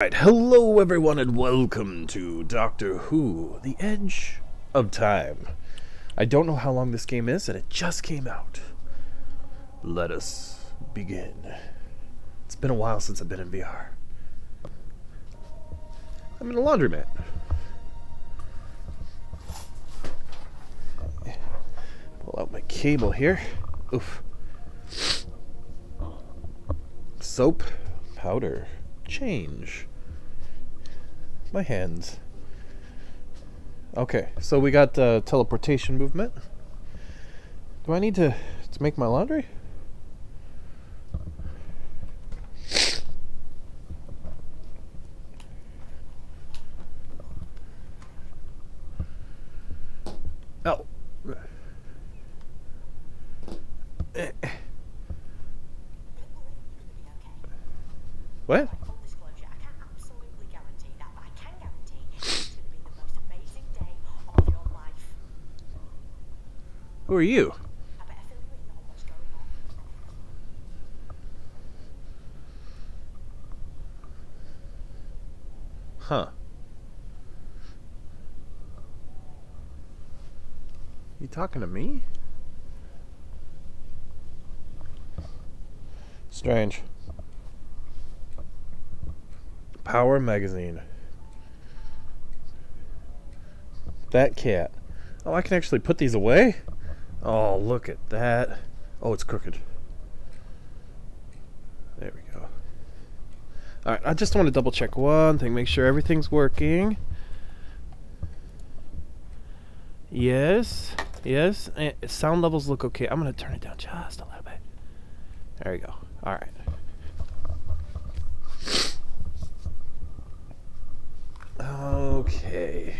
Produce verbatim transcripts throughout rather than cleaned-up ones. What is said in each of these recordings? Right, hello everyone and welcome to Doctor Who, The Edge of Time. I don't know how long this game is and it just came out. Let us begin. It's been a while since I've been in V R. I'm in a laundromat. Pull out my cable here. Oof. Soap, powder, change. My hands. Okay, so we got uh, teleportation movement. Do I need to, to make my laundry? Oh. What? Who are you? I better fill you in on what's going on. Huh. You talking to me? Strange. Power magazine. That cat. Oh, I can actually put these away? Oh, look at that. Oh, it's crooked. There we go. Alright, I just want to double check one thing, make sure everything's working. Yes, yes. And sound levels look okay. I'm going to turn it down just a little bit. There we go. Alright. Okay.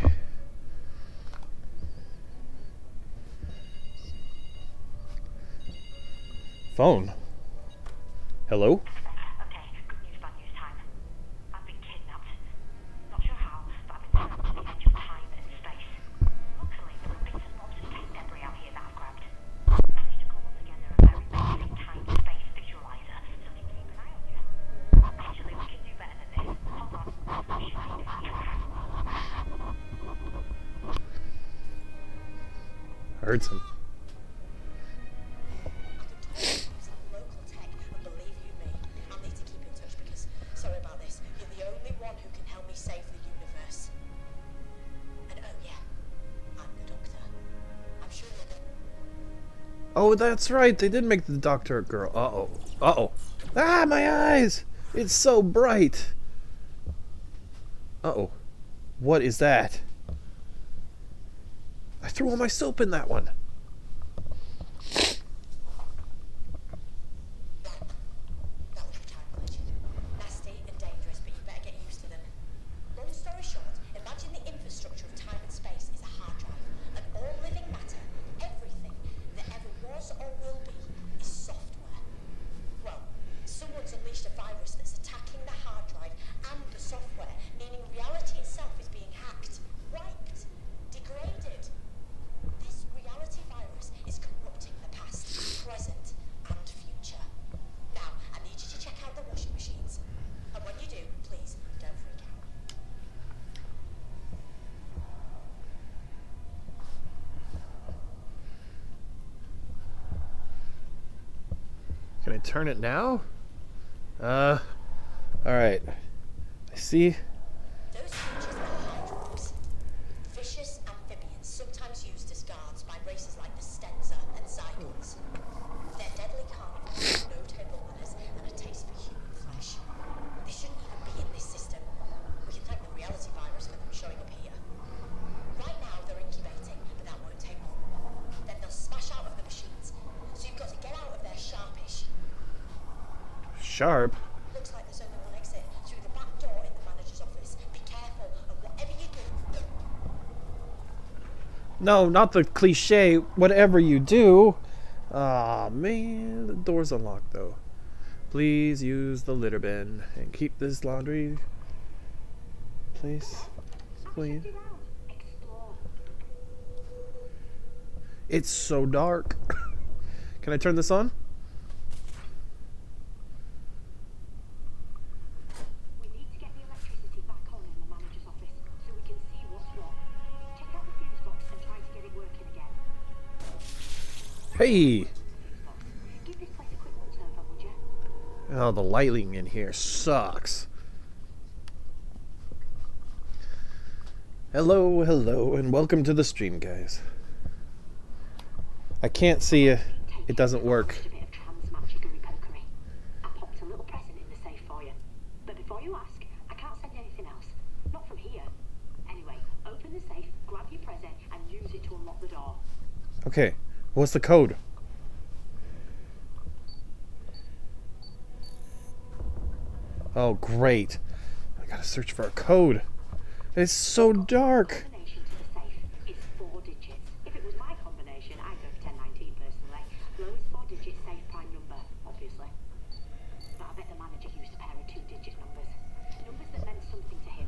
Phone. Hello? Okay, good news, bad news time. I've been kidnapped. Not sure how, but I've been sent to the edge of time and space. Luckily, there were bits and bobs of space debris out here that I've grabbed. I managed to cobble together a very basic time space visualizer so they can keep an eye on you. Actually, we can do better than this. Hold on. I should be doing it. I heard some. Oh, that's right. They did make the doctor a girl. Uh-oh. Uh-oh. Ah, my eyes! It's so bright. Uh-oh. What is that? I threw all my soap in that one. Can I turn it now? Uh, alright. I see. Those creatures are hydrops. Vicious amphibians sometimes used as guards by races like the Stenza and Zygons. They're deadly carnivores, no table manners, and a taste for human flesh. They shouldn't even be in this system. We can thank the reality virus for them showing up here. Right now they're incubating, but that won't take long. Then they'll smash out of the machines. So you've got to get out of there sharpish. Sharp. Looks like there's only one exit through the back door in the manager's office. Be careful of whatever you do. No, not the cliche. Whatever you do. Ah, man, the door's unlocked though. Please use the litter bin and keep this laundry place clean. It's so dark. Can I turn this on? We need to get the electricity Hey! Oh, the lighting in here sucks. Hello, hello, and welcome to the stream, guys. I can't see you. It doesn't work. Okay, what's the code? Oh, great. I gotta search for a code. It's so dark. Combination to the safe is four digits. If it was my combination, I'd go for ten nineteen personally. Lowest four digit safe prime number, obviously. But I bet the manager used a pair of two digit numbers. Numbers that meant something to him.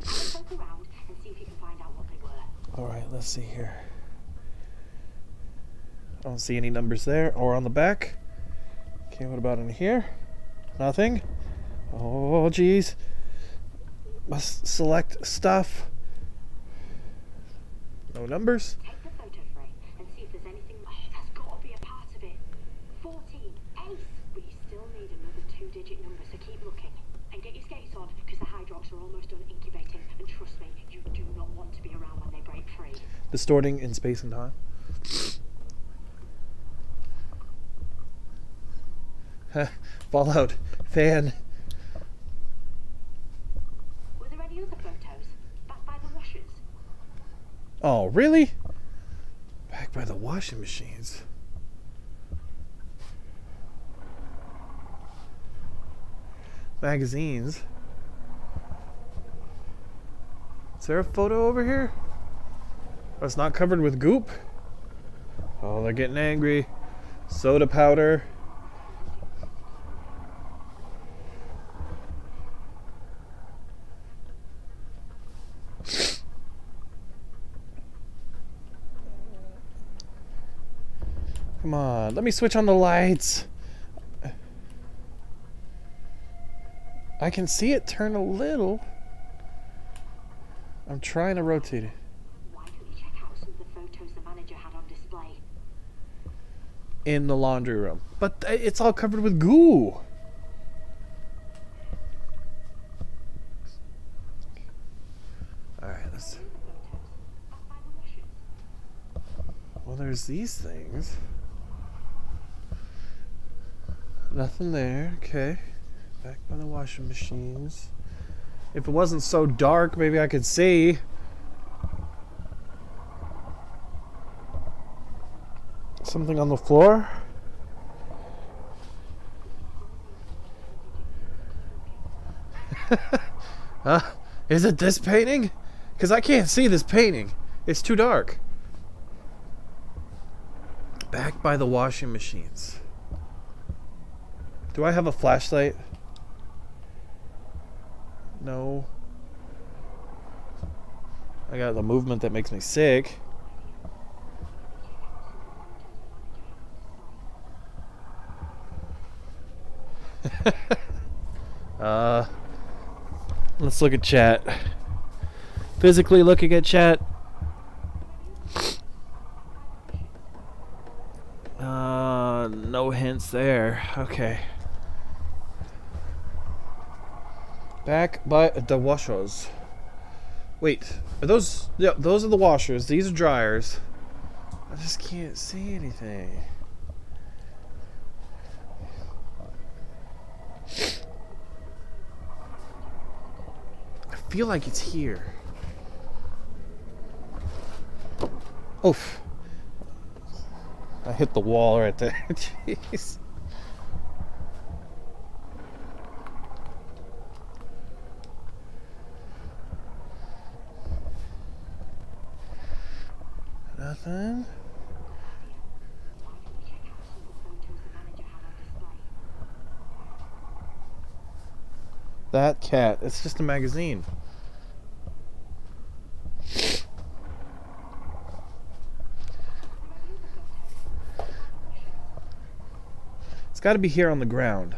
Let's poke around and see if you can find out what they were. Alright, let's see here. I don't see any numbers there or on the back. Okay, what about in here? Nothing. Oh, geez. Must select stuff. No numbers. Take the photo frame and see if there's anything. Oh, that's got to be a part of it. fourteen, ace. But you still need another two-digit number, so keep looking. And get your skates on, because the Hydrox are almost done incubating. And trust me, you do not want to be around when they break free. Distorting in space and time. Fallout fan. Oh, really? Back by the washing machines. Magazines. Is there a photo over here? Oh, it's not covered with goop? Oh, they're getting angry. Soda powder. Come on, let me switch on the lights. I can see it turn a little. I'm trying to rotate it. Why don't you check out some of the photos the manager had on display? In the laundry room. But it's all covered with goo. Alright, let's... Well, there's these things. Nothing there, okay. Back by the washing machines. If it wasn't so dark, maybe I could see. Something on the floor. Huh? Is it this painting? Because I can't see this painting. It's too dark. Back by the washing machines. Do I have a flashlight? No. I got the movement that makes me sick. uh, let's look at chat. Physically looking at chat. Uh, no hints there. Okay. Back by the washers. Wait, are those? Yeah, those are the washers. These are dryers. I just can't see anything. I feel like it's here. Oof! I hit the wall right there. Jeez. Nothing. That cat, it's just a magazine. It's got to be here on the ground.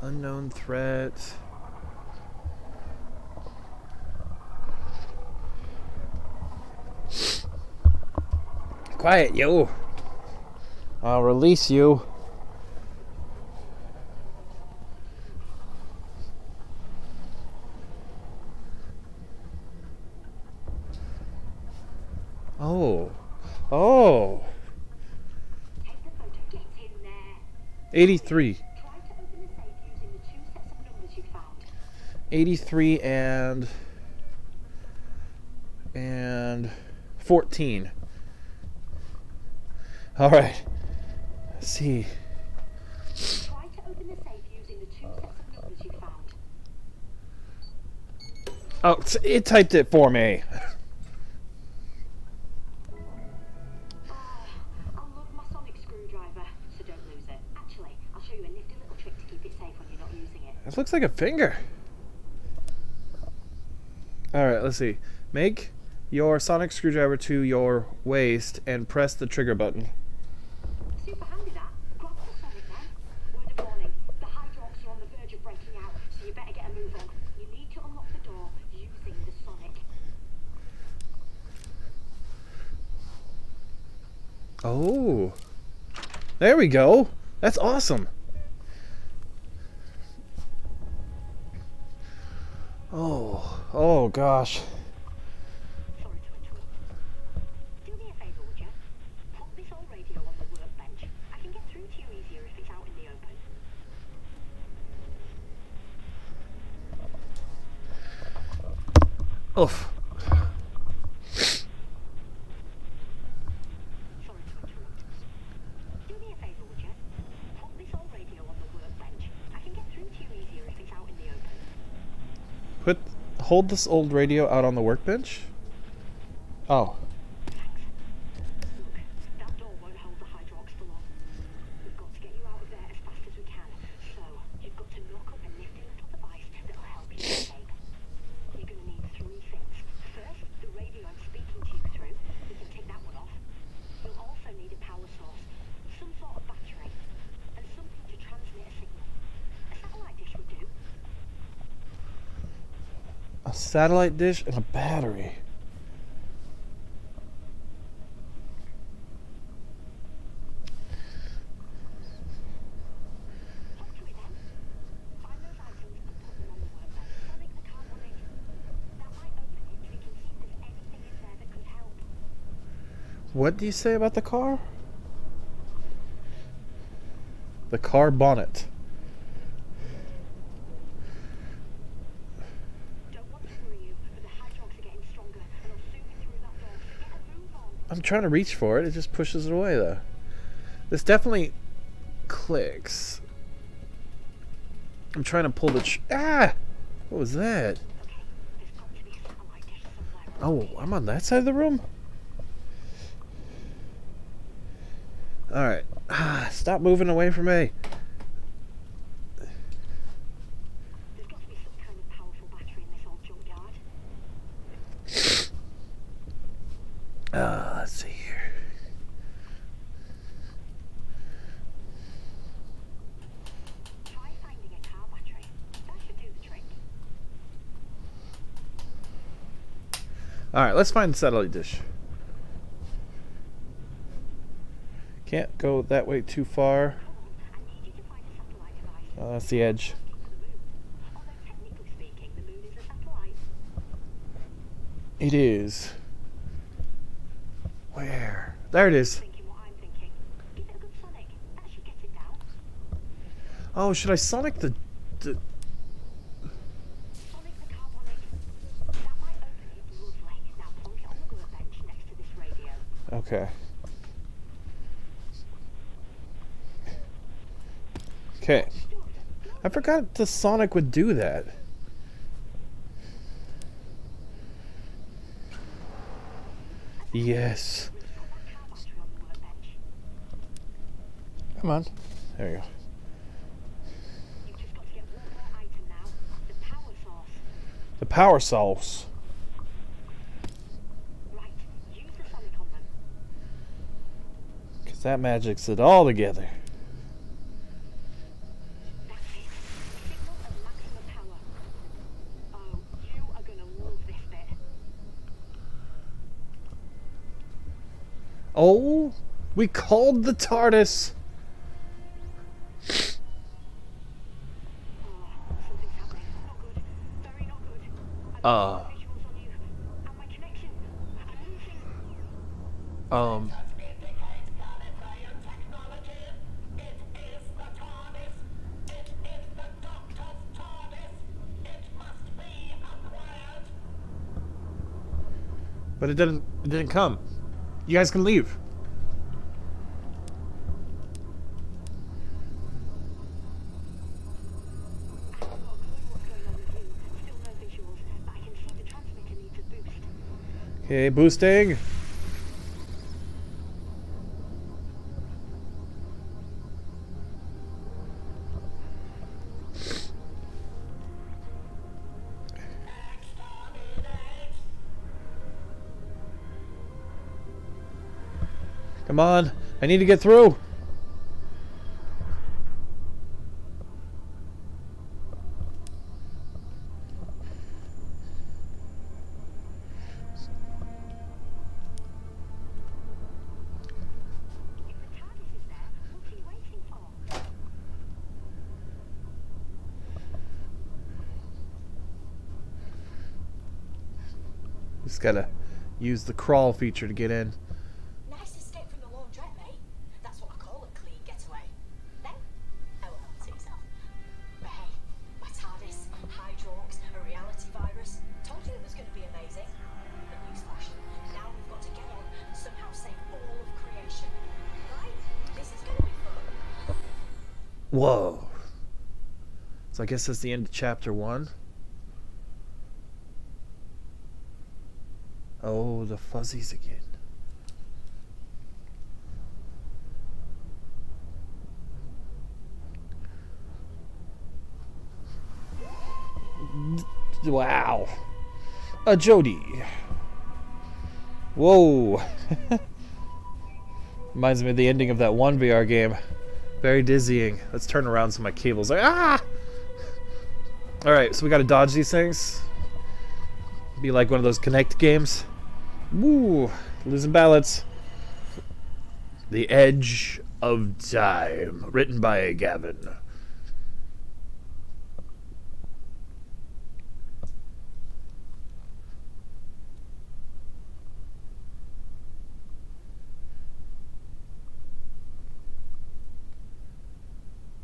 Unknown threat. Quiet, yo. I'll release you. Oh. Oh. eighty-three. eighty-three and and fourteen. All right. Let's see. Try to open the safe using the two sets of numbers you found. Oh, it typed it for me. Uh, I love my Sonic Screwdriver, so don't lose it. Actually, I'll show you a nifty little trick to keep it safe when you're not using it. This looks like a finger. Alright, let's see. Make your Sonic Screwdriver to your waist and press the trigger button. Super handy that. Grab the Sonic then. Word of warning, the hydraulics are on the verge of breaking out, so you better get a move on. You need to unlock the door using the Sonic. Oh. There we go. That's awesome. Oh, oh gosh. Sorry to interrupt. Do me a favour, would you? Pop this old radio on the workbench. I can get through to you easier if it's out in the open. Oof. Sorry to interrupt. Do me a favour, would you? Pop this old radio on the workbench. I can get through to you easier if it's out in the open. Put, hold this old radio out on the workbench? Oh. Thanks. Look, that door won't hold the hydraulics for long. We've got to get you out of there as fast as we can. So, you've got to knock up a nifty little device that'll help you escape. You're going to need three things. First, the radio I'm speaking to you through. We can take that one off. You'll also need a power source, some sort of battery, and something to transmit a signal. A satellite dish would do. A satellite dish and a battery. What do you say about the car? The car bonnet. I'm trying to reach for it, it just pushes it away though. This definitely clicks. I'm trying to pull the ch- Ah! What was that? Oh, I'm on that side of the room? Alright. Ah, stop moving away from me. There's got to be some kind of powerful battery in this old junkyard. Uh, let's see here. Try finding a car battery. That should do the trick. Alright, let's find the satellite dish. Can't go that way too far. Oh, that's the edge. It is. Where? There it is. Oh, should I Sonic the... the... Okay. Okay. I forgot the Sonic would do that. Yes. Come on. There you go. You've just got to get one more item now. The power source. The power source. Right. Use the Sonic on them. Because that magics it all together. That's it. Signal of maximum power. Oh, you are going to love this bit. Oh, we called the TARDIS. Uh. Um. But it didn't. It didn't come. You guys can leave. Okay, boosting. Come on, I need to get through. Just gotta use the crawl feature to get in. Nice escape from the laundrette, mate. That's what I call a clean getaway. Then, oh well, suit yourself. But hey, my TARDIS, Hydrox, a reality virus. Told you it was going to be amazing. But newsflash, now we've got to get on and somehow save all of creation. Right? This is going to be fun. Whoa. So I guess that's the end of chapter one. Oh, the fuzzies again. Wow. A Jodie. Whoa. Reminds me of the ending of that one V R game. Very dizzying. Let's turn around so my cable's like, ah! Alright, so we gotta dodge these things. Be like one of those Kinect games. Woo! Losing ballots. The Edge of Time, written by Gavin.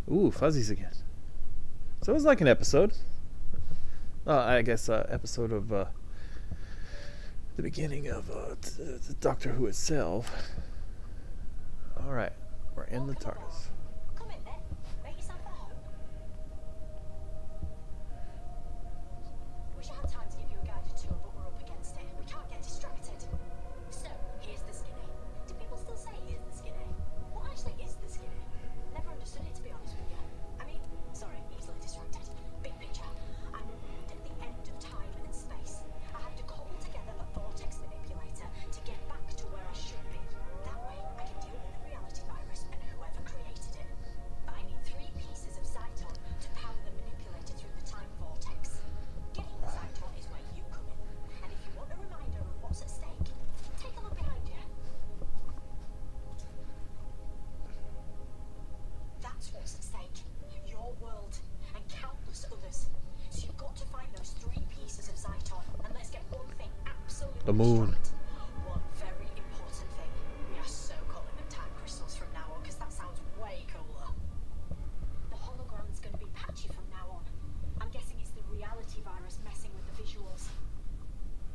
Ooh, fuzzies again. So it was like an episode. Uh, I guess uh, episode of. Uh, The beginning of uh, the, the Doctor Who itself. All right, we're in the TARDIS. Come in then. Make yourself at home. Wish I had time to give you a guided tour, but we're up against it. We can't get distracted. So here's the skinny. Do people still say here's the skinny? What actually is the skinny? Never understood it, to be honest with you. I mean, sorry, easily distracted. Big picture. I'm at the end of time and space. I have to call together a vortex manipulator to get back to where I should be. That way I can deal with the reality virus and whoever created it. But I need three pieces of Zyton to power the manipulator through the time vortex. Getting the Zyton is where you come in. And if you want a reminder of what's at stake, take a look behind you. That's what's at stake. Your world and countless others. So you've got to find those three pieces of Zyton and let's get one thing absolutely the moon. Straight. One very important thing. We are so calling them time crystals from now on because that sounds way cooler. The hologram's going to be patchy from now on. I'm guessing it's the reality virus messing with the visuals.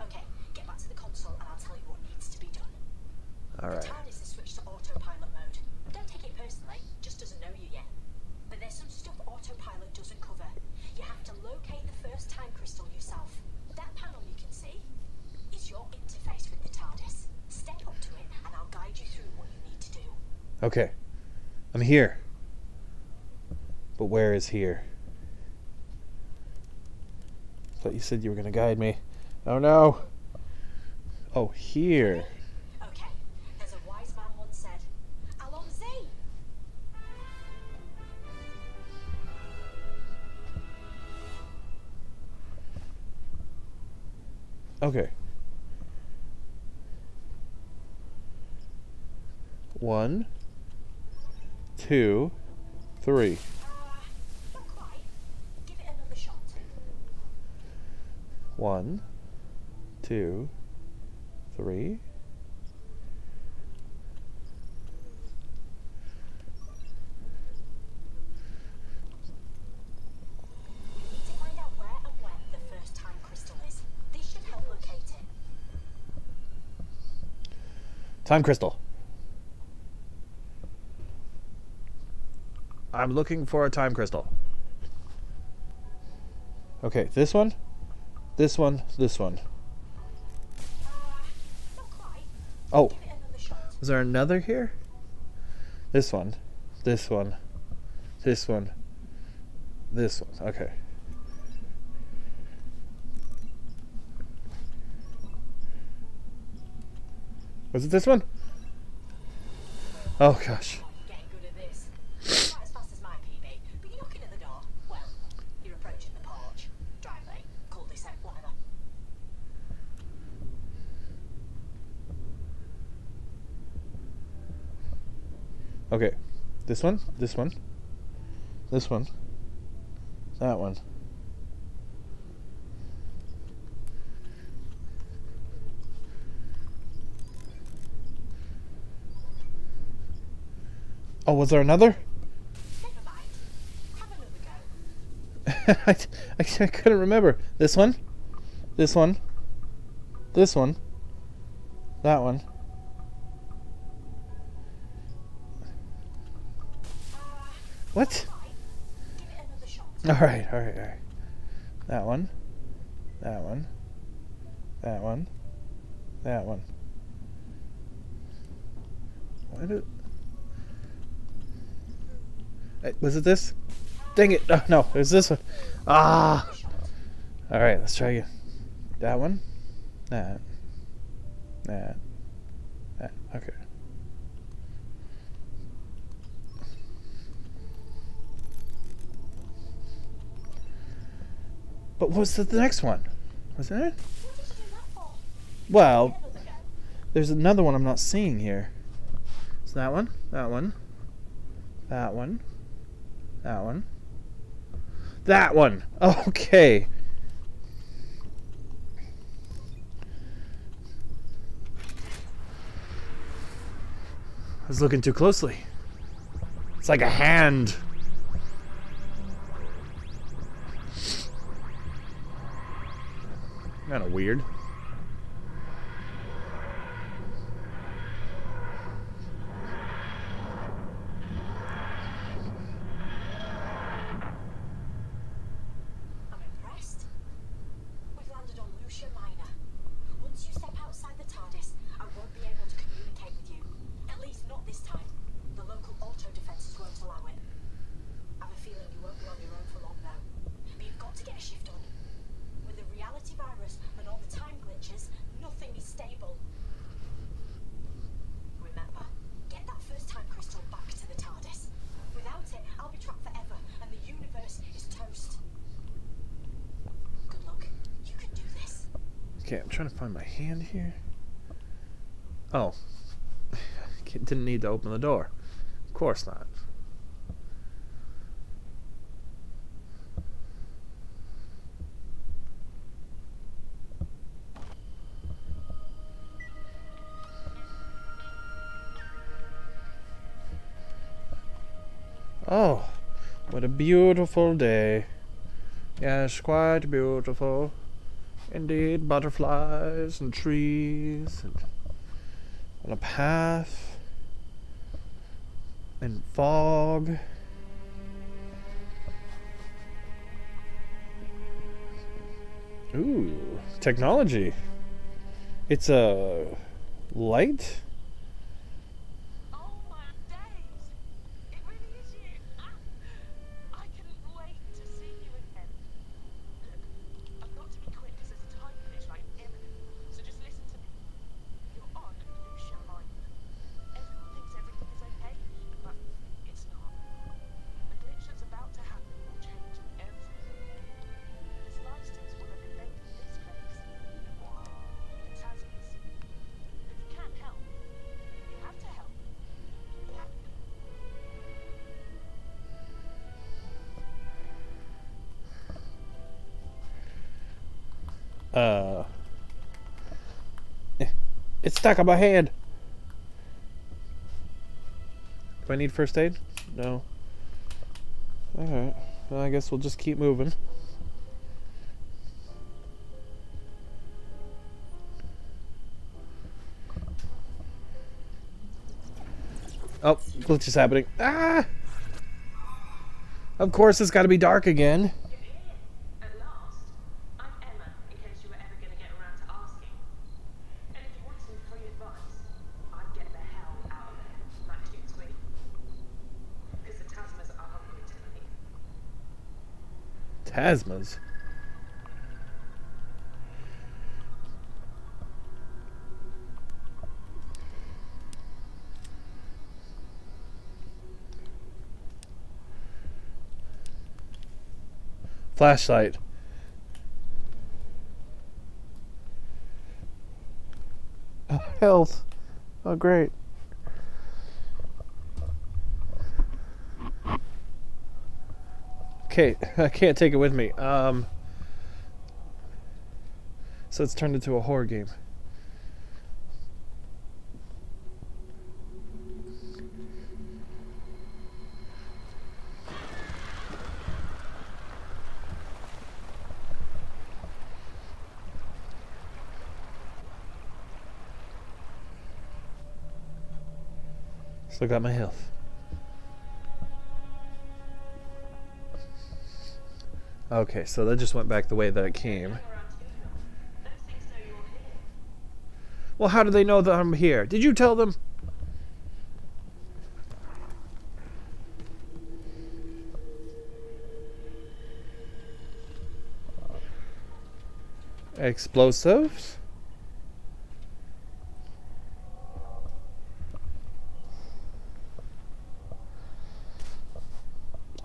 Okay, get back to the console and I'll tell you what needs to be done. All right. The TARDIS is switched to autopilot mode. Don't take it personally, just doesn't know you yet. But there's some stuff autopilot doesn't cover. You have to locate the first time crystal yourself. That panel you can see is your interface with the TARDIS. Step up to it and I'll guide you through what you need to do. Okay. I'm here. But where is here? I thought you said you were going to guide me. Oh no. Oh, here. Okay. There's a wise man once said, "Allons-y." Okay. One, two, three. Uh, Give it another shot. One, two, three. Time crystal. I'm looking for a time crystal. Okay, this one, this one, this one. Oh, is there another here? This one, this one, this one, this one. Okay. Was it this one? Oh gosh. Okay, this one, this one, this one, that one. Oh, was there another? Never mind. Have another go. I, I, I couldn't remember. This one, this one, this one, that one. Uh, what? Give it another shot. All right, all right, all right. That one, that one, that one, that one. Why did? Was it this? Dang it! Oh, no, it was this one. Ah! Alright, let's try again. That one? That. That. That. Okay. But what's the next one? Was that it? Well, there's another one I'm not seeing here. It's that one, that one, that one. That one. That one! Okay. I was looking too closely. It's like a hand. Kind of weird. Okay, I'm trying to find my hand here. Oh. Didn't need to open the door. Of course not. Oh, what a beautiful day. Yes, quite beautiful. Indeed, butterflies and trees and on a path and fog. Ooh, technology. It's a light. Oh my days. It really is you. I, I couldn't wait to see you again. I've got to be quick because there's a time glitch like imminent, so just listen to me. You're on a Lucia line. Everyone thinks everything is okay, but it's not. The glitch that's about to happen will change everything. This license will have invented this place. It has us. If you can't help, Uh, it's stuck on my hand. Do I need first aid? No. Alright. Well, I guess we'll just keep moving. Oh, glitch is happening. Ah! Of course it's got to be dark again. You're here. At last. I'm Emma, in case you were ever going to get around to asking. And if you wanted free advice, I'd get the hell out of there, like next week. Because the Tasmas are hungry tonight. Tasmas? Flashlight. Oh, health. Oh, great. Okay, I can't take it with me. Um. So it's turned into a horror game. I got my health. Okay, so that just went back the way that it came. Well, how do they know that I'm here? Did you tell them? Explosives?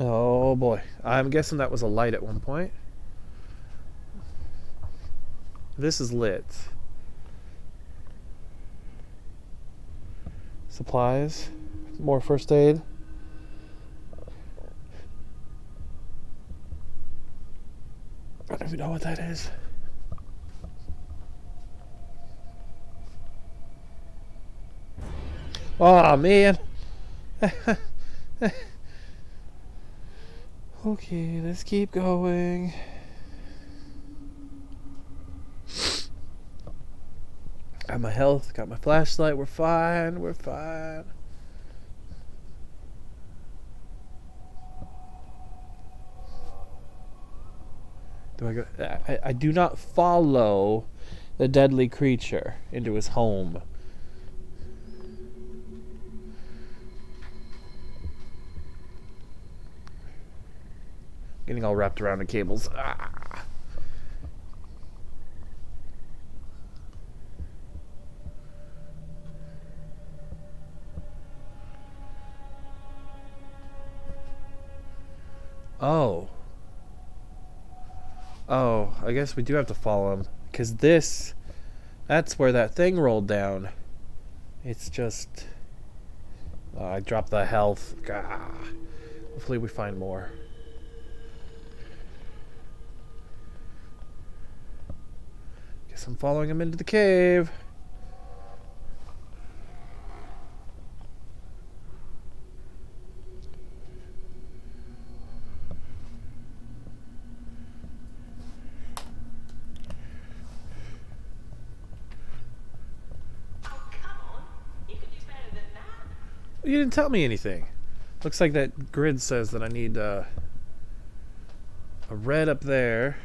Oh boy, I'm guessing that was a light at one point. This is lit. Supplies, more first aid. I don't even know what that is. Oh man. Okay, let's keep going. Got my health, got my flashlight, we're fine, we're fine. Do I go? I, I do not follow the deadly creature into his home. Getting all wrapped around in cables. Ah. Oh. Oh, I guess we do have to follow him. Because this, that's where that thing rolled down. It's just... Oh, I dropped the health. Ah. Hopefully we find more. I'm following him into the cave. Oh, come on. You can do better than that. You didn't tell me anything. Looks like that grid says that I need uh, a red up there.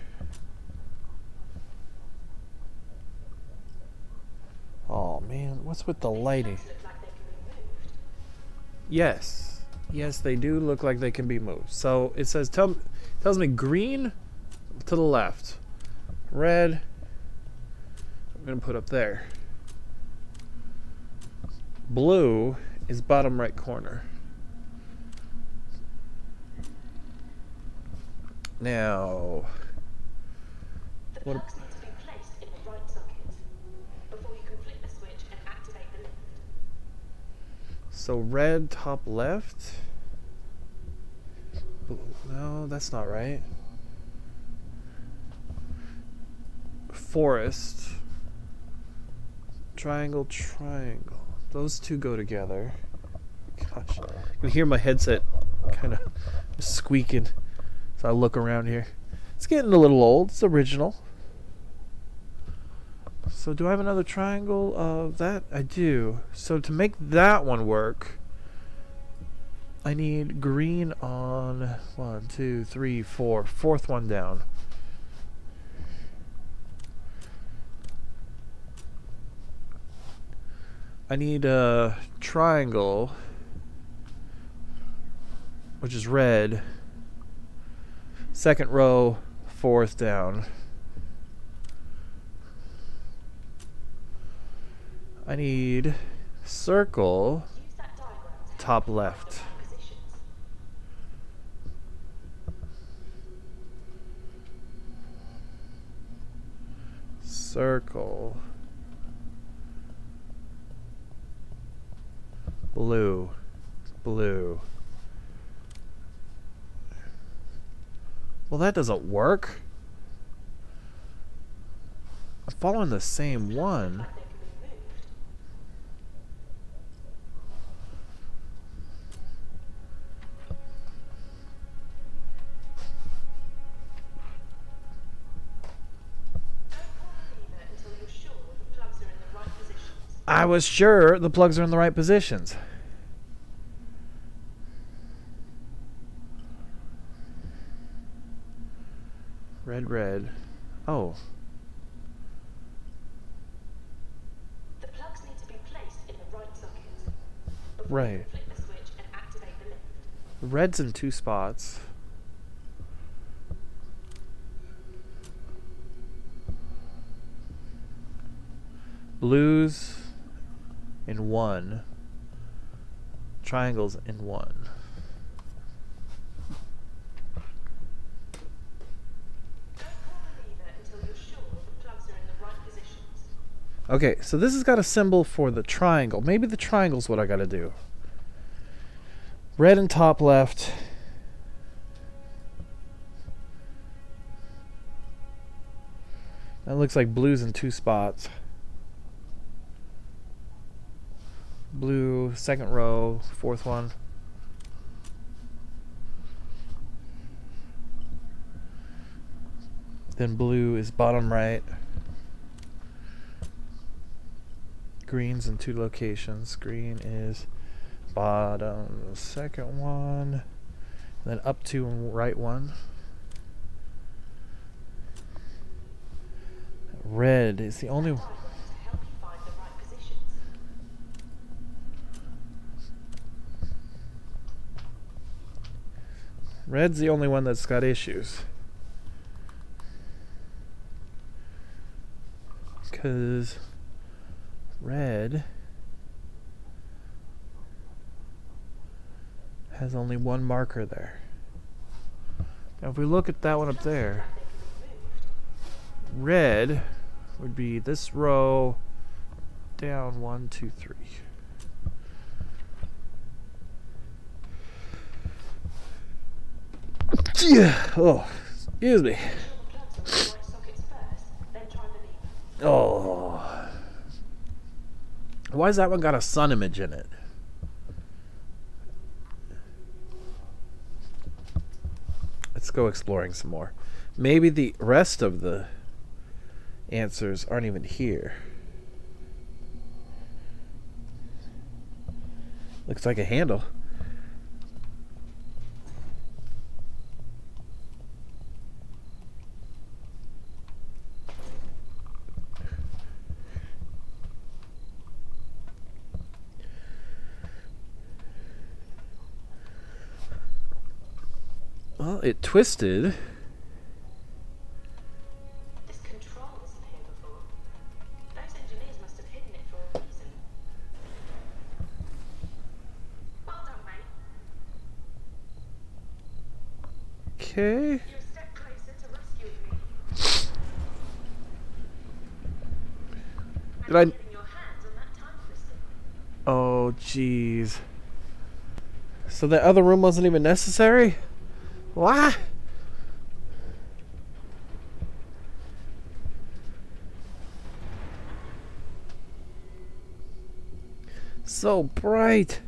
Oh man, what's with the lighting? Yes, yes, they do look like they can be moved. So it says, tell, tells me green to the left, red. I'm gonna put up there. Blue is bottom right corner. Now, what? A, So red top left. No, that's not right. forest. Triangle, triangle. Those two go together. Gosh, I can hear my headset kind of squeaking as I look around here. It's getting a little old. It's original. So do I have another triangle of that? I do. So to make that one work, I need green on one, two, three, four. Fourth one down. I need a triangle, which is red. Second row, fourth down. I need circle, top left. Circle, blue, blue. Well, that doesn't work. I'm following the same one. I was sure the plugs are in the right positions. Red, red. Oh. The plugs need to be placed in the right sockets. Right. Flip the switch and activate the lift. Red's in two spots. Blues in one, triangles in one. Don't pull the lever until you're sure the plugs are in the right positions. Okay, so this has got a symbol for the triangle. Maybe the triangle's what I gotta do. Red and top left. That looks like blues in two spots. Blue, second row, fourth one. Then blue is bottom right. Green's in two locations. Green is bottom second one. Then up two and right one. Red is the only one. Red's the only one that's got issues. Because red has only one marker there. Now, if we look at that one up there, red would be this row down one, two, three. Yeah. Oh, excuse me. Oh. Why is that one got a sun image in it? Let's go exploring some more. Maybe the rest of the answers aren't even here. Looks like a handle. It twisted. This control wasn't here before. Those engineers must have hidden it for a reason. Well done, mate. Okay. You're a step closer to rescuing me. Did I? Your hands on that time crystal. Oh, jeez. So that other room wasn't even necessary? Why? so bright.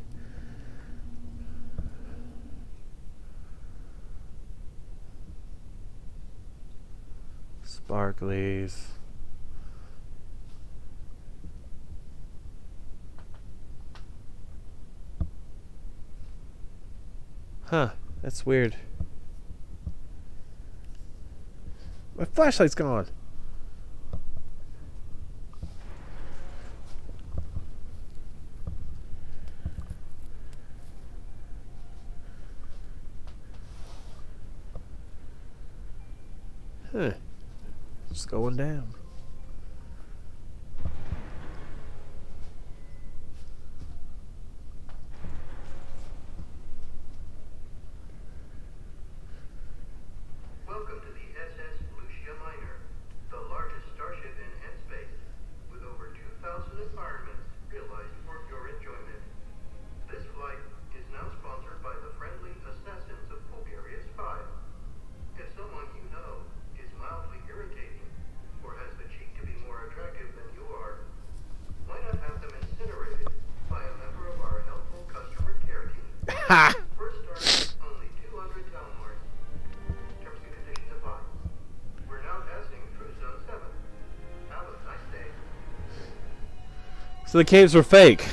Sparklies. Huh, that's weird. My flashlight's gone. Huh. Just going down. So the caves were fake.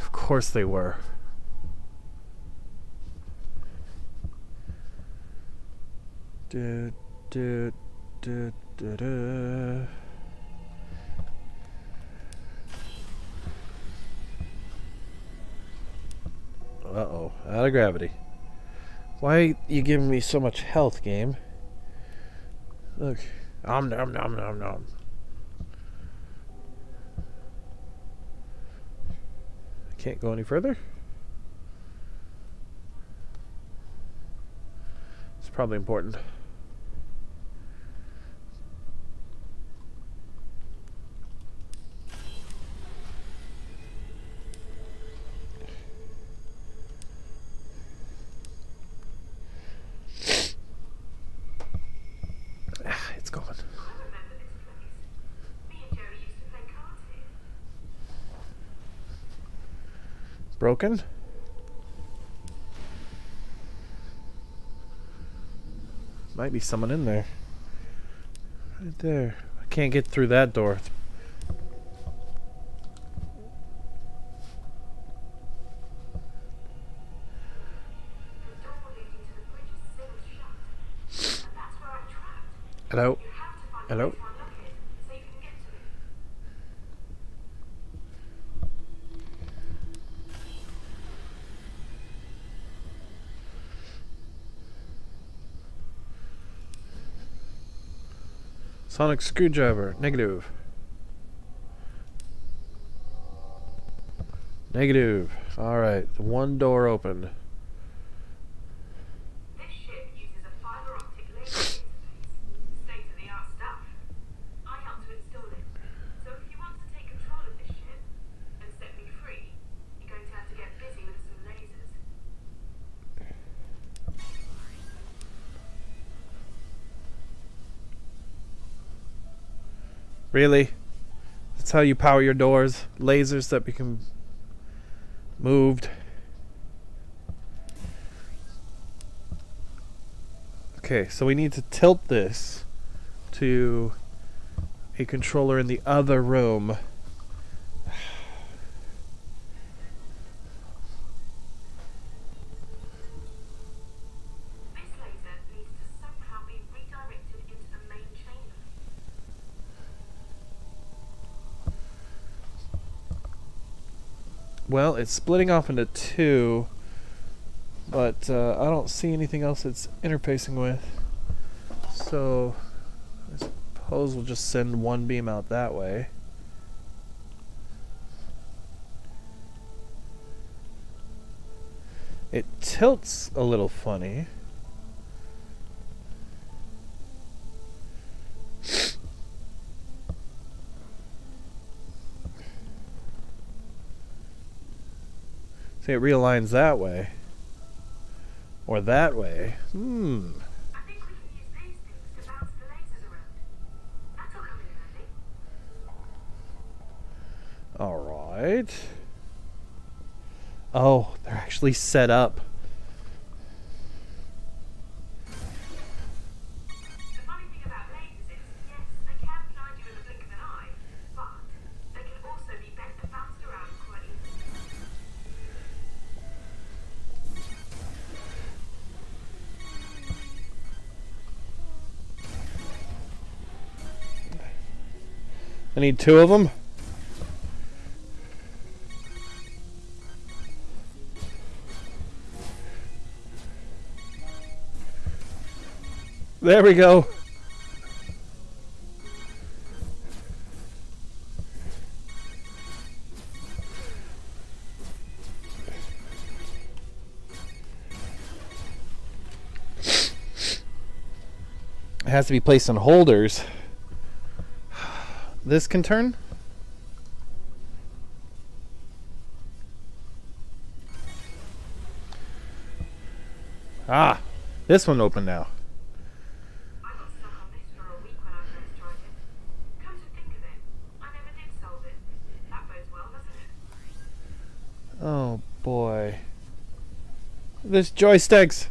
Of course they were. Du, du, du, du, du. Uh-oh, out of gravity. Why are you giving me so much health, game? Look. Om nom nom nom nom. Can't go any further. It's probably important. Broken? Might be someone in there. Right there. I can't get through that door. Hello? Hello? Sonic Screwdriver, negative. Negative. Alright, one door open. This ship uses a fiber optic laser interface. State of the art stuff. I helped to install it. So if you want to take control of this ship and set me free, you're going to have to get busy with some lasers. Really? That's how you power your doors? Lasers that become moved. Okay, so we need to tilt this to a controller in the other room. Well, it's splitting off into two, but uh, I don't see anything else it's interfacing with, so I suppose we'll just send one beam out that way. It tilts a little funny. See, it realigns that way. Or that way. Hmm. I think we can use these things to bounce the lasers around. That's all coming in, I think. Alright. right. Oh, they're actually set up. I need two of them. There we go. It has to be placed on holders. This can turn. Ah, this one open now. I got stuck on this for a week when I first tried it. Come to think of it, I never did solve it. That bodes well, doesn't it? Oh boy. This joysticks.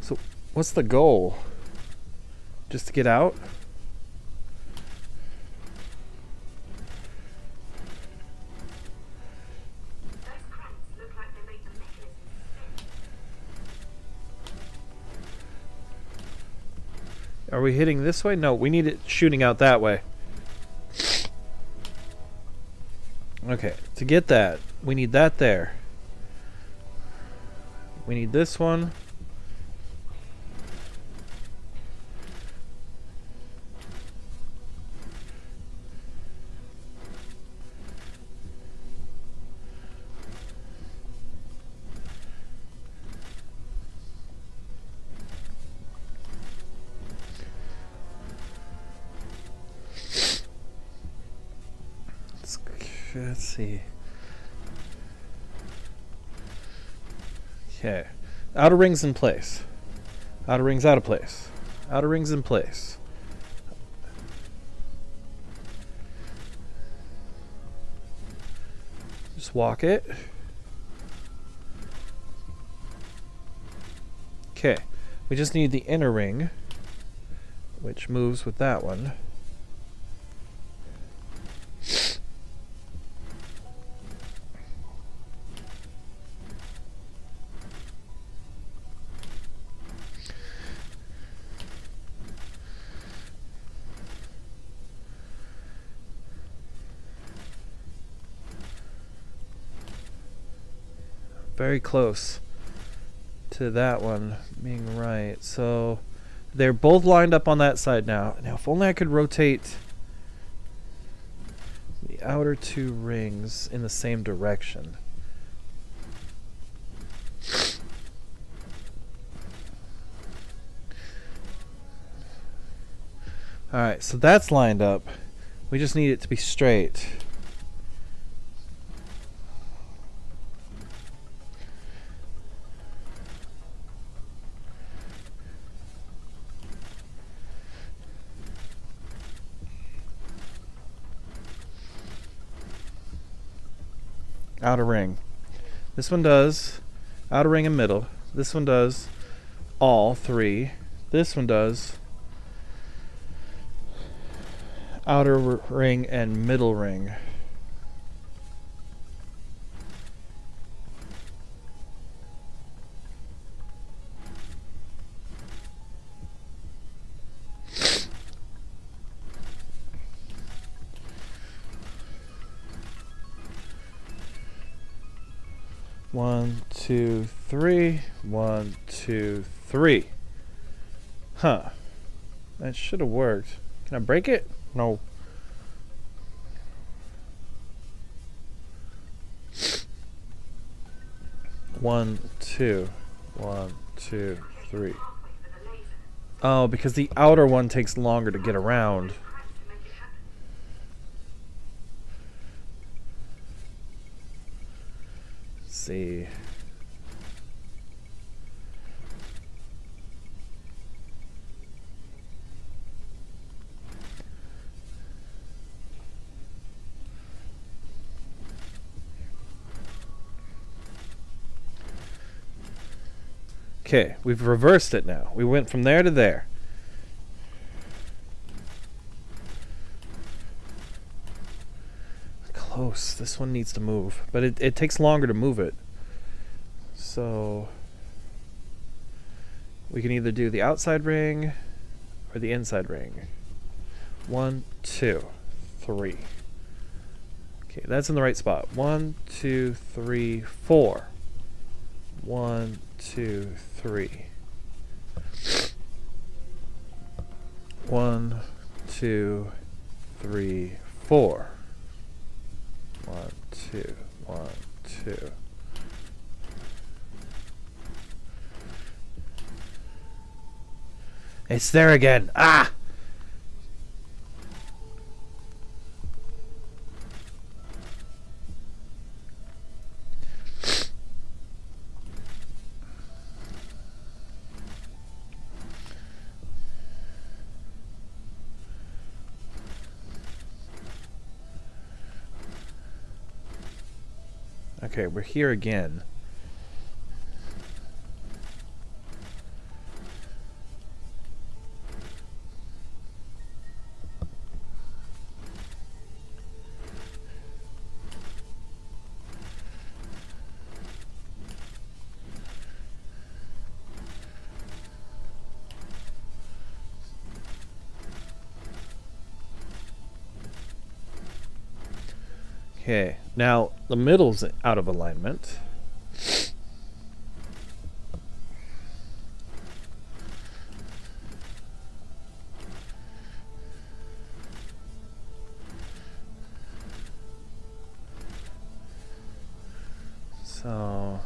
So what's the goal? Just to get out? Those crates look like they make the mechanism. Are we hitting this way? No, we need it shooting out that way. Okay, to get that, we need that there. We need this one. Let's see. Okay. Outer rings in place. Outer rings out of place. Outer rings in place. Just walk it. Okay. We just need the inner ring, which moves with that one. Very close to that one being right. So they're both lined up on that side now. Now if only I could rotate the outer two rings in the same direction. Alright, so that's lined up. We just need it to be straight. Outer ring. This one does outer ring in middle. This one does all three. This one does outer ring and middle ring. One, two, three. One, two, three. Huh. That should have worked. Can I break it? No. One, two. One, two, three. Oh, because the outer one takes longer to get around. See. Okay, we've reversed it now. We went from there to there. Close. This one needs to move. But it, it takes longer to move it. So we can either do the outside ring or the inside ring. One, two, three. Okay, that's in the right spot. One, two, three, four. One, two, three. One, two, three, four. One, two, one, two. It's there again. Ah! Okay, we're here again. Okay, now the middle's out of alignment. So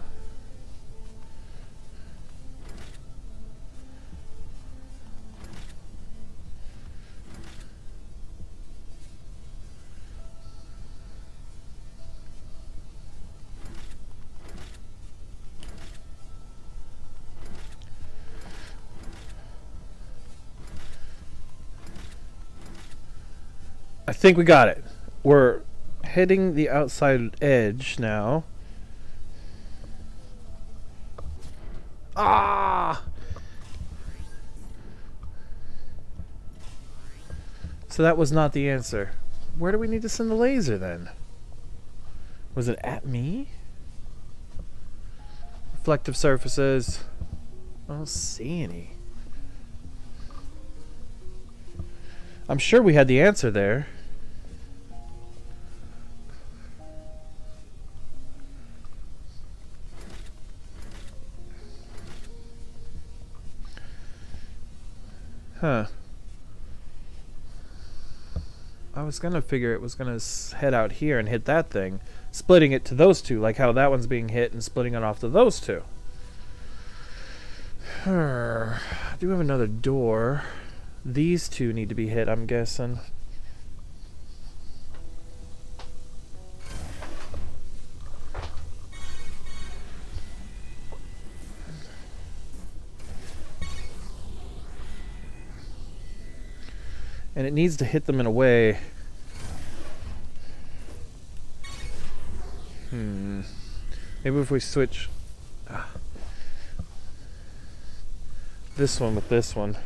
I think we got it. We're hitting the outside edge now. Ah! So that was not the answer. Where do we need to send the laser then? Was it at me? Reflective surfaces. I don't see any. I'm sure we had the answer there. Huh. I was gonna figure it was gonna head out here and hit that thing, splitting it to those two, like how that one's being hit and splitting it off to those two. I do have another door. These two need to be hit, I'm guessing. And it needs to hit them in a way. Hmm. Maybe if we switch ah, this one with this one.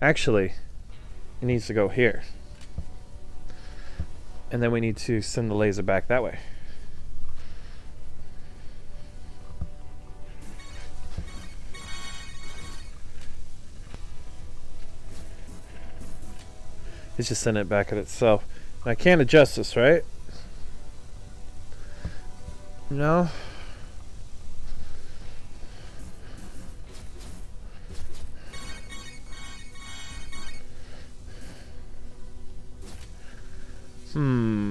Actually, it needs to go here. And then we need to send the laser back that way. It's just sending it back at itself. I can't adjust this, right? No? Hmm.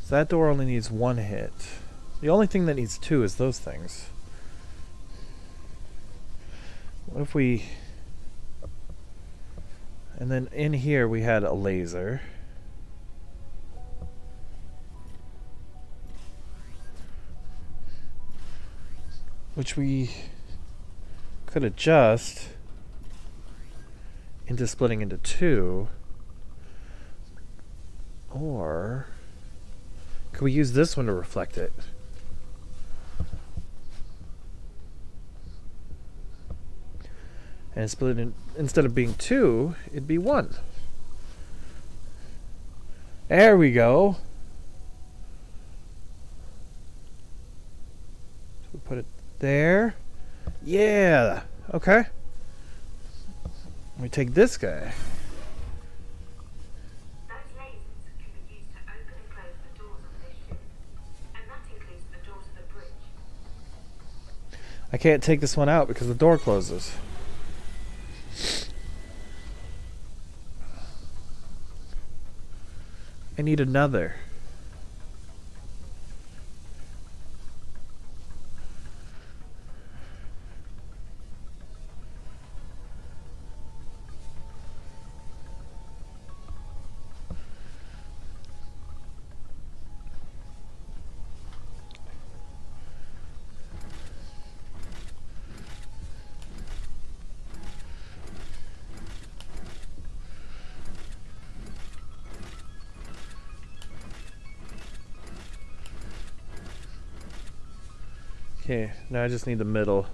So that door only needs one hit. The only thing that needs two is those things. What if we... And then in here we had a laser. Which we could adjust into splitting into two. Or could we use this one to reflect it? And split it in, instead of being two, it'd be one. There we go. So we put it there. Yeah. Okay. We take this guy. I can't take this one out because the door closes. I need another. Okay, now I just need the middle.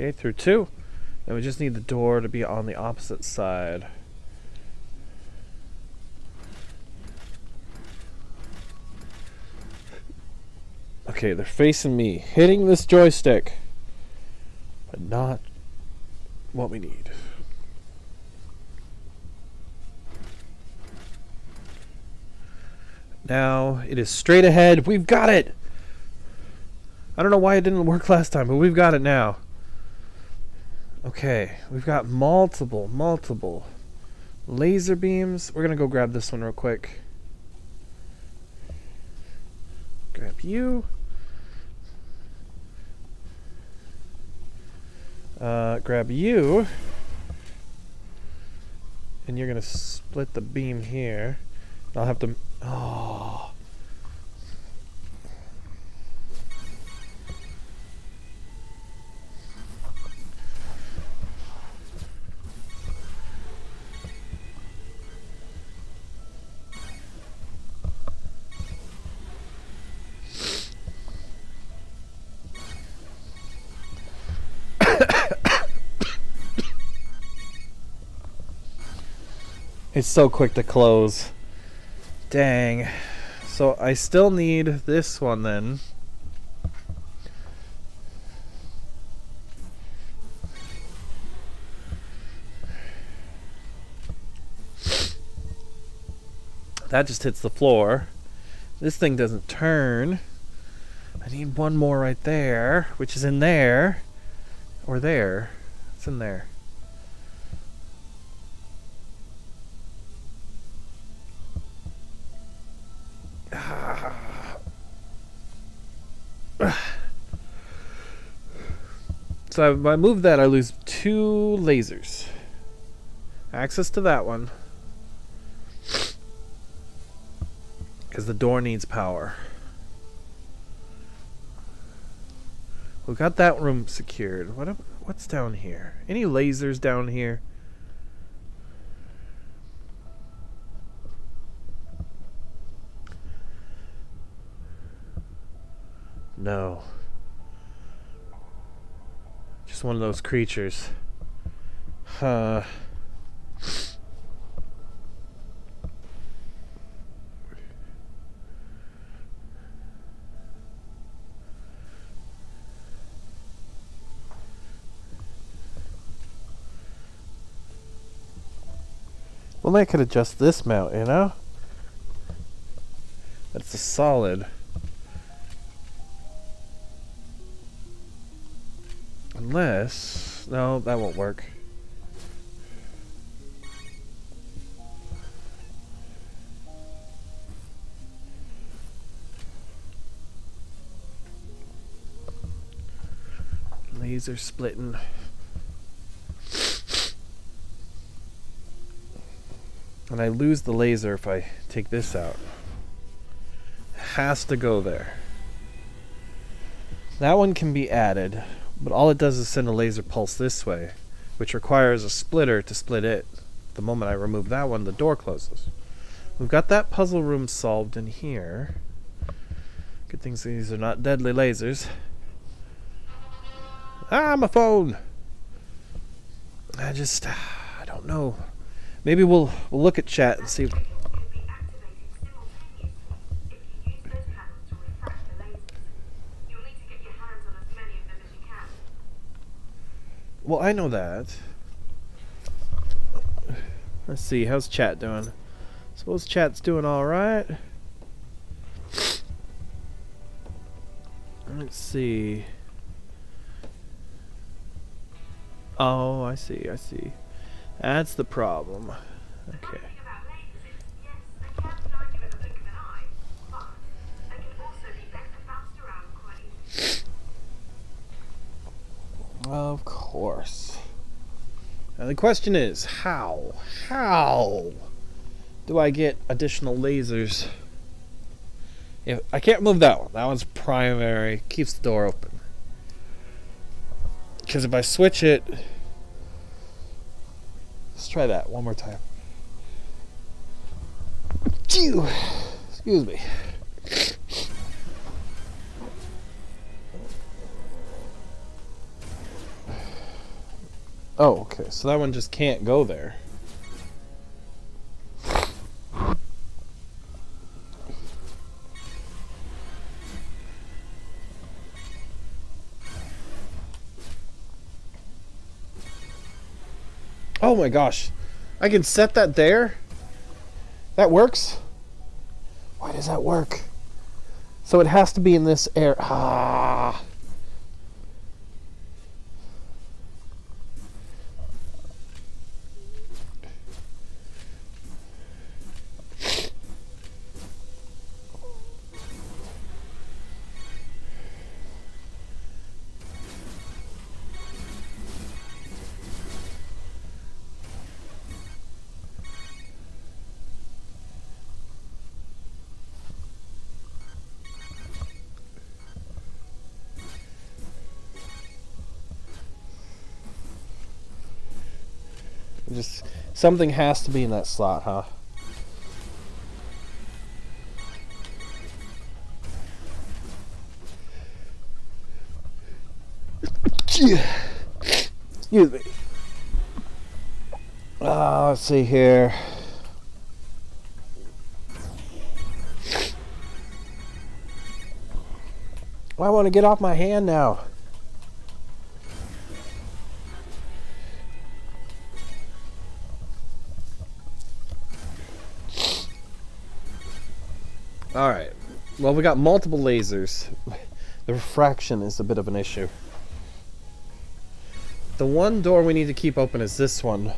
Okay, through two. Then we just need the door to be on the opposite side. Okay, they're facing me, hitting this joystick, but not what we need. Now it is straight ahead. We've got it! I don't know why it didn't work last time, but we've got it now. Okay, we've got multiple, multiple laser beams. We're gonna go grab this one real quick. Grab you. Uh, grab you. And you're gonna split the beam here. I'll have to... Oh. It's so quick to close. Dang. So I still need this one then. That just hits the floor. This thing doesn't turn. I need one more right there, which is in there. Or there. It's in there. So if I move that, I lose two lasers. Access to that one. Because the door needs power. We've got that room secured. What? What's down here? Any lasers down here? No. Just one of those creatures. Huh. Well, I could adjust this mount, you know? That's a solid. Unless... no, that won't work. These are splitting. And I lose the laser if I take this out. It has to go there. That one can be added, but all it does is send a laser pulse this way, which requires a splitter to split it. The moment I remove that one, the door closes. We've got that puzzle room solved in here. Good thing these are not deadly lasers. Ah, my phone! I just... Uh, I don't know. Maybe we'll, we'll look at chat and see... Well, I know that. Let's see, how's chat doing? Suppose chat's doing alright. Let's see. Oh, I see, I see. That's the problem. Okay. Of course. Now the question is, how? How do I get additional lasers? If I can't move that one. That one's primary. Keeps the door open. Because if I switch it... Let's try that one more time. Excuse me. Oh, okay, so that one just can't go there. Oh my gosh, I can set that there? That works? Why does that work? So it has to be in this air. Ah. Just something has to be in that slot, huh? Excuse me. Ah, uh, let's see here. I want to get off my hand now. Alright, well, we got multiple lasers. The refraction is a bit of an issue. The one door we need to keep open is this one.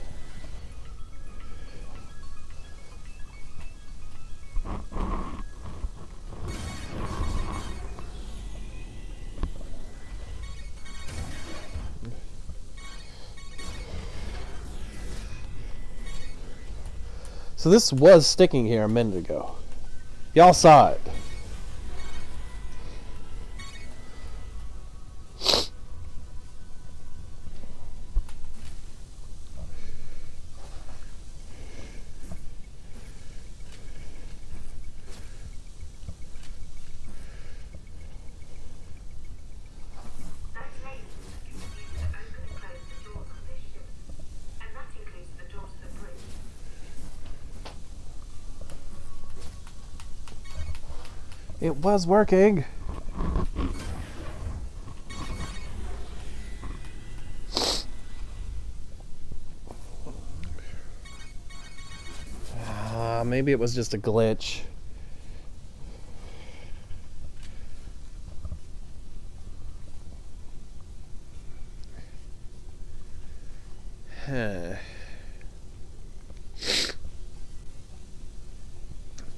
So this was sticking here a minute ago. Y'all saw it. It was working. maybe it was just a glitch. Huh.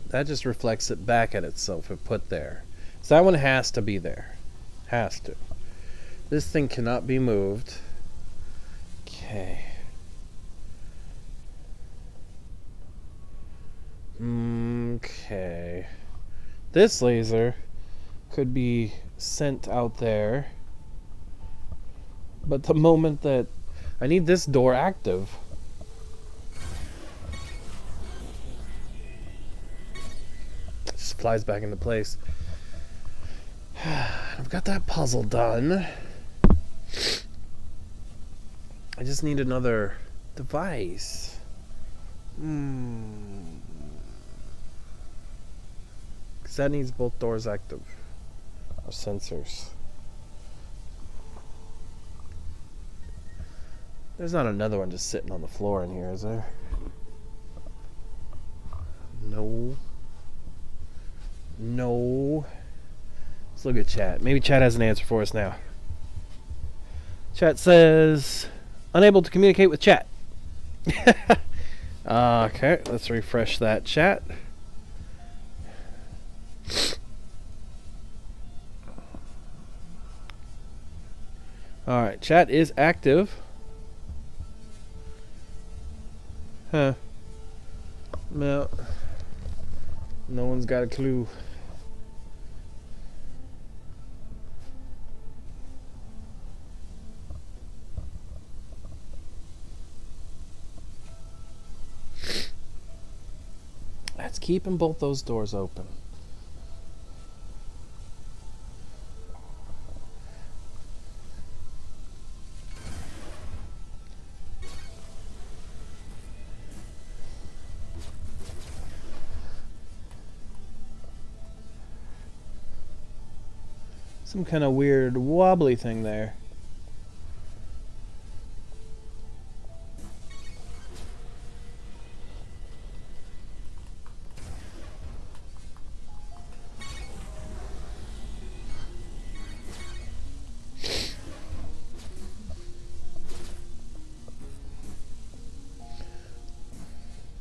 That just reflects it back at itself if put there. So that one has to be there. Has to. This thing cannot be moved. Okay. Okay. This laser could be sent out there. But the moment that I need this door active. It just flies back into place. I've got that puzzle done. I just need another device. Hmm. Because that needs both doors active. Or sensors. There's not another one just sitting on the floor in here, is there? No. No. Let's look at chat. Maybe chat has an answer for us now. Chat says, unable to communicate with chat. Okay, let's refresh that chat. Alright, chat is active. Huh. No. No one's got a clue. That's keeping both those doors open. Some kind of weird wobbly thing there.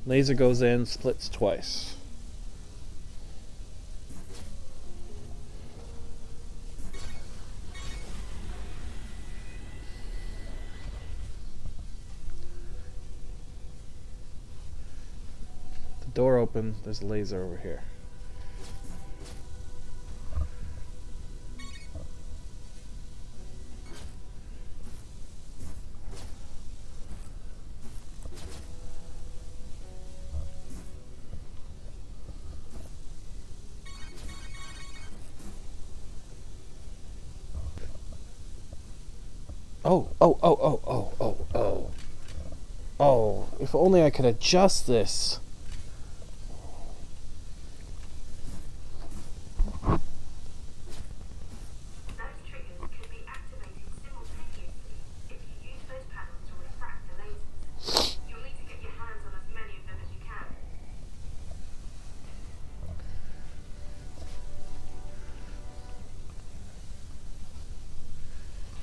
Laser goes in, splits twice. Door open, there's a laser over here. Oh, oh, oh, oh, oh, oh, oh. Oh, if only I could adjust this.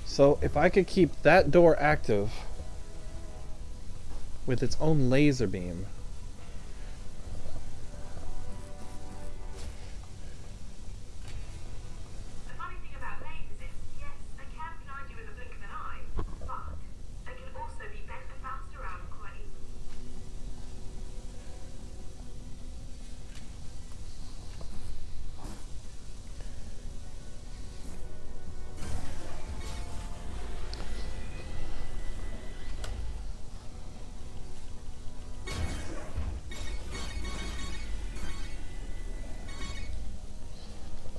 So if I could keep that door active with its own laser beam,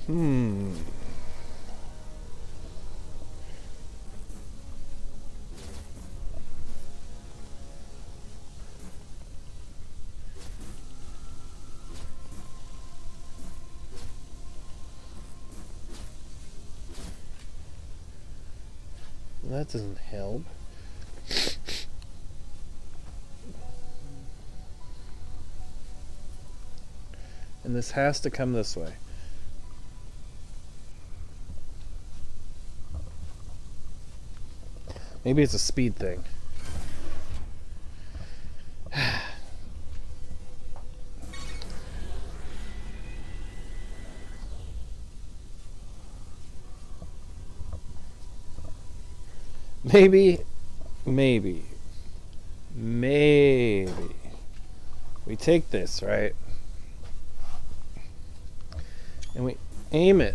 Hmm. Well, that doesn't help. and this has to come this way. Maybe it's a speed thing. Maybe, maybe, maybe we take this, right? And we aim it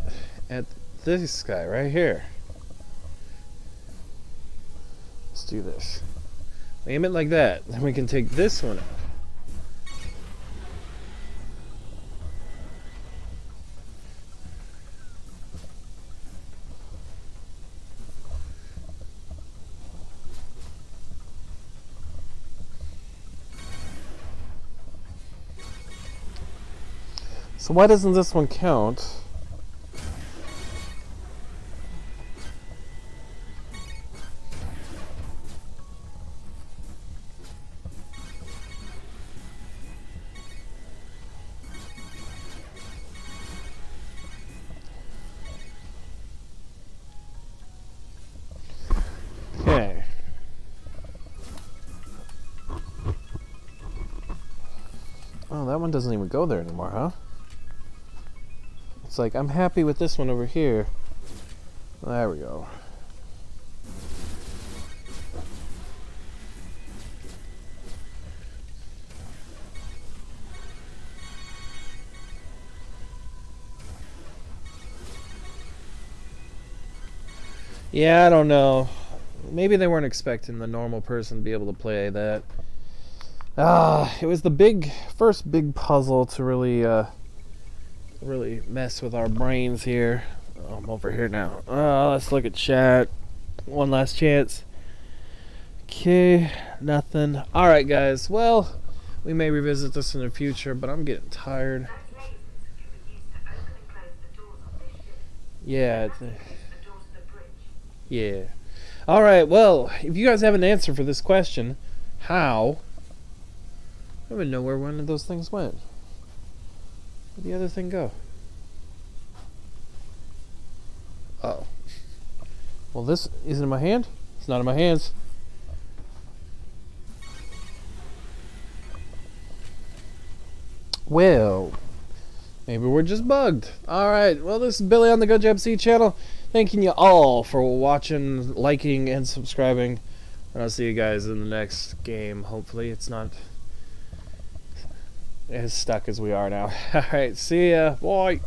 at this guy right here. Let's do this. We aim it like that. Then we can take this one out. So why doesn't this one count? Doesn't even go there anymore, huh? It's like, I'm happy with this one over here. There we go. Yeah, I don't know. Maybe they weren't expecting the normal person to be able to play that. Ah, it was the big first big puzzle to really uh really mess with our brains here. Oh, I'm over here now. Uh let's look at chat. One last chance. Okay, nothing. Alright guys, well, we may revisit this in the future, but I'm getting tired. Yeah. Yeah. Alright, well, if you guys have an answer for this question, how I don't even know where one of those things went. Where'd the other thing go? Uh-oh. Well, this isn't in my hand. It's not in my hands. Well, maybe we're just bugged. Alright, well, this is Billy on the Gunjamed channel. Thanking you all for watching, liking, and subscribing. And I'll see you guys in the next game. Hopefully it's not as stuck as we are now. Alright, see ya. Bye.